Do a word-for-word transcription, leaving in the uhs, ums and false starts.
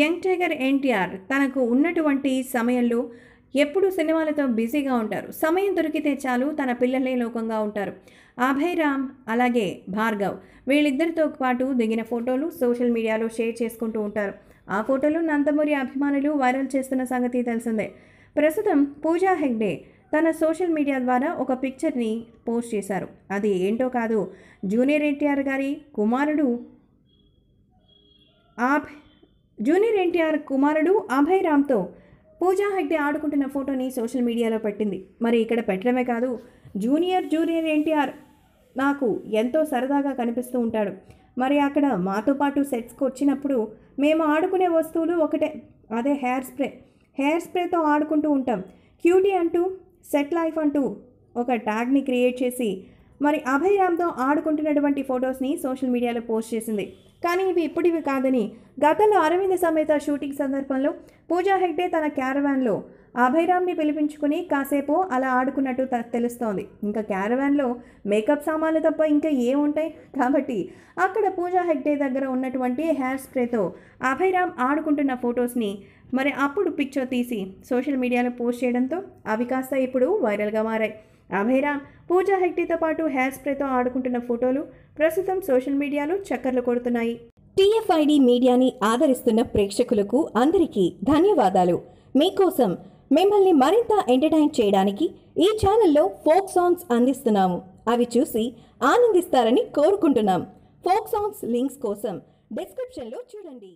Young tiger NTR తనకు ఉన్నటువంటి సమయంలో ఎప్పుడు సినిమాలతో బిజీగా ఉంటారు. సమయం దొరికితే చాలు తన పిల్లలే లోకంగా ఉంటారు. అభయ్ రామ్ అలాగే భార్గవ్ వీళ్ళిద్దరితో పాటు దిగిన ఫోటోలు సోషల్ మీడియాలో షేర్ చేసుకుంటూ ఉంటారు. ఆ ఫోటోలు నందమూరి అభిమానులు వైరల్ చేస్తున్న సంగతి తెలిసిందే. ప్రస్తుతం పూజా హెగ్డే తన సోషల్ మీడియా ద్వారా ఒక పిక్చర్ని పోస్ట్ చేశారు. అది ఏంటో కాదు, జూనియర్ ఎన్టీఆర్ గారి కుమారుడు ఆబ్ జూనియర్ ఎన్టీఆర్ కుమారుడు అభయ్ రామ్తో పూజా హెగ్డే ఆడుకుంటున్న ఫోటోని సోషల్ మీడియాలో పెట్టింది. మరి ఇక్కడ పెట్టడమే కాదు, జూనియర్ జూనియర్ ఎన్టీఆర్ నాకు ఎంతో సరదాగా కనిపిస్తూ ఉంటాడు. మరి అక్కడ మాతో పాటు సెట్స్కి వచ్చినప్పుడు మేము ఆడుకునే వస్తువులు ఒకటే, అదే హెయిర్ స్ప్రే. హెయిర్ స్ప్రేతో ఆడుకుంటూ ఉంటాం. క్యూటీ అంటూ సెట్ లైఫ్ అంటూ ఒక ట్యాగ్ని క్రియేట్ చేసి మరి అభయ్ రామ్తో ఆడుకుంటున్నటువంటి ఫొటోస్ని సోషల్ మీడియాలో పోస్ట్ చేసింది. కానీ ఇవి ఇప్పుడివి కాదని గతంలో అరవింద సమేత షూటింగ్ సందర్భంలో పూజా హెగ్డే తన క్యారవాన్లో అభయ్ రామ్ని పిలిపించుకుని కాసేపు అలా ఆడుకున్నట్టు తెలుస్తోంది. ఇంకా క్యారవాన్లో మేకప్ సామాన్లు తప్ప ఇంకా ఏముంటాయి కాబట్టి అక్కడ పూజా హెగ్డే దగ్గర ఉన్నటువంటి హెయిర్ స్ప్రేతో అభయ్ రామ్ ఆడుకుంటున్న ఫొటోస్ని మరి అప్పుడు పిక్చర్ తీసి సోషల్ మీడియాలో పోస్ట్ చేయడంతో అవి కాస్త ఇప్పుడు వైరల్గా మారాయి. అభయ్ రామ్ పూజా హెగ్డేతో పాటు హెయిర్ స్ప్రేతో ఆడుకుంటున్న ఫోటోలు ప్రస్తుతం సోషల్ మీడియాలో చక్కర్లు కొడుతున్నాయి. టీఎఫ్ఐడి మీడియాని ఆదరిస్తున్న ప్రేక్షకులకు అందరికీ ధన్యవాదాలు. మీకోసం మిమ్మల్ని మరింత ఎంటర్టైన్ చేయడానికి ఈ ఛానల్లో ఫోక్ సాంగ్స్ అందిస్తున్నాము. అవి చూసి ఆనందిస్తారని కోరుకుంటున్నాం. ఫోక్ సాంగ్స్ లింక్స్ కోసం డిస్క్రిప్షన్లో చూడండి.